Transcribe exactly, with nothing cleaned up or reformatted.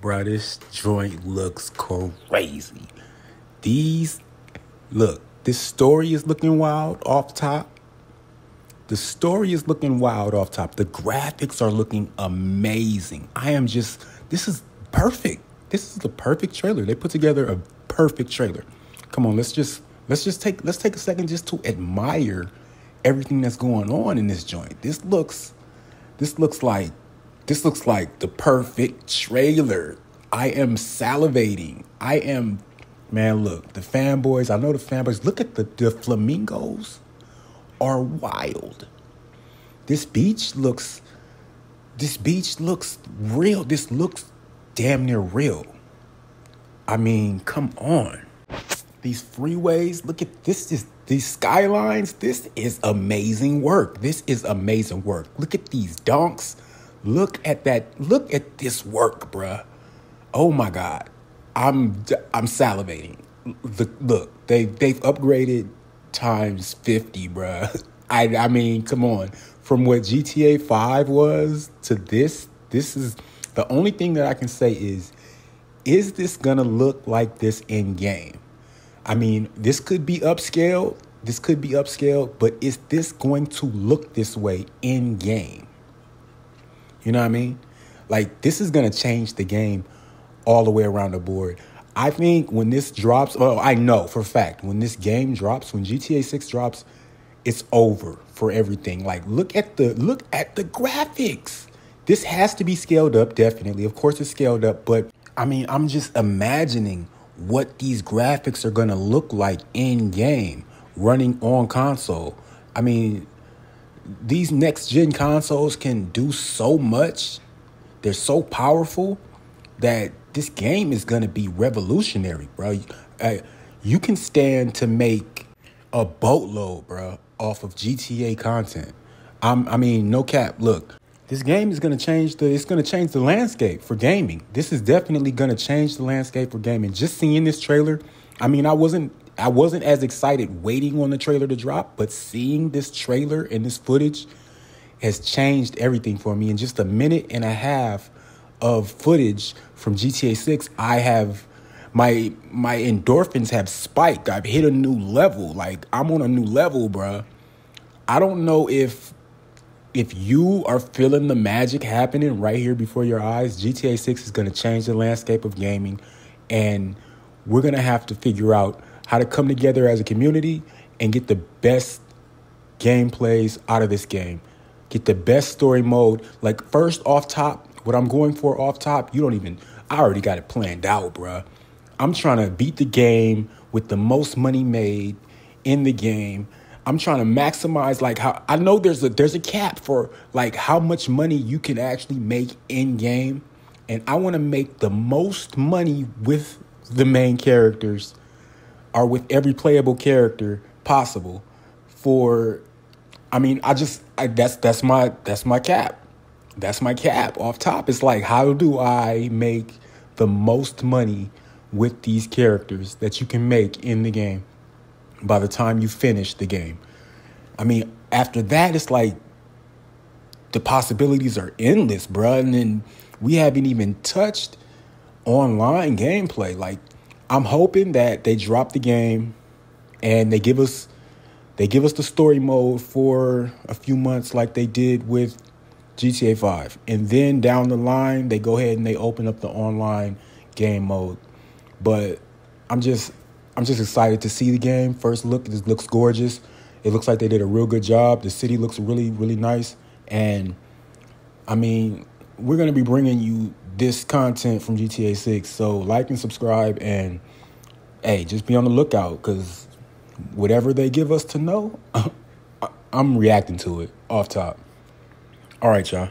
Bro, this joint looks crazy. These, look, this story is looking wild off top. The story is looking wild off top. The graphics are looking amazing. I am just, this is perfect. This is the perfect trailer. They put together a perfect trailer. Come on, let's just, let's just take, let's take a second just to admire everything that's going on in this joint. This looks, this looks like, this looks like the perfect trailer. I am salivating. I am, man, look, the fanboys, I know the fanboys, look at the, the flamingos. Are wild. This beach looks, this beach looks real. This looks damn near real. I mean, come on. These freeways, look at this, is these skylines. This is amazing work. This is amazing work. Look at these donks. Look at that. Look at this work, bruh. Oh my God. I'm, I'm salivating. Look, look, they, they've upgraded times fifty, bruh. I, I mean, come on. From what G T A five was to this, this is the only thing that I can say is, is this gonna look like this in game? I mean, this could be upscaled. This could be upscaled, but is this going to look this way in game? You know what I mean? Like, this is gonna change the game all the way around the board. I think when this drops, well, I know for a fact, when this game drops, when G T A six drops, it's over for everything. Like, look at the, look at the graphics. This has to be scaled up, definitely. Of course it's scaled up, but I mean, I'm just imagining what these graphics are going to look like in-game, running on console. I mean, these next-gen consoles can do so much. They're so powerful that this game is going to be revolutionary, bro. You can stand to make a boatload, bro, off of G T A content. I'm, I mean, no cap. Look, this game is going to change the, it's going to change the landscape for gaming. This is definitely going to change the landscape for gaming. Just seeing this trailer, I mean, I wasn't, I wasn't as excited waiting on the trailer to drop, but seeing this trailer and this footage has changed everything for me. In just a minute and a half of footage from G T A six, I have my my endorphins have spiked. I've hit a new level. Like, I'm on a new level, bruh. I don't know if if you are feeling the magic happening right here before your eyes. G T A six is gonna change the landscape of gaming, and we're gonna have to figure out how to come together as a community and get the best gameplays out of this game. Get the best story mode. Like, first off top, what I'm going for off top, you don't even, I already got it planned out, bruh. I'm trying to beat the game with the most money made in the game. I'm trying to maximize, like, how, I know there's a, there's a cap for, like, how much money you can actually make in game. And I want to make the most money with the main characters, or with every playable character possible for, I mean, I just, I, that's, that's my, that's my cap. That's my cap off top. It's like, how do I make the most money with these characters that you can make in the game by the time you finish the game? I mean, after that, it's like the possibilities are endless, bruh. And then we haven't even touched online gameplay. Like, I'm hoping that they drop the game and they give us, they give us the story mode for a few months like they did with G T A five, and then down the line they go ahead and they open up the online game mode. But I'm just I'm just excited to see the game. First look, this looks gorgeous. It looks like they did a real good job. The city looks really, really nice. And I mean, we're going to be bringing you this content from G T A six, so like and subscribe, and hey, just be on the lookout, because whatever they give us to know, I'm reacting to it off top. All right, y'all.